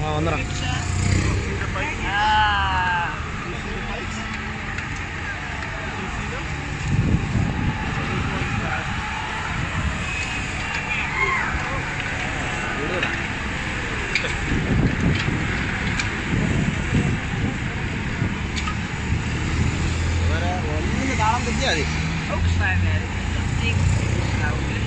Bener. Where are you? Down the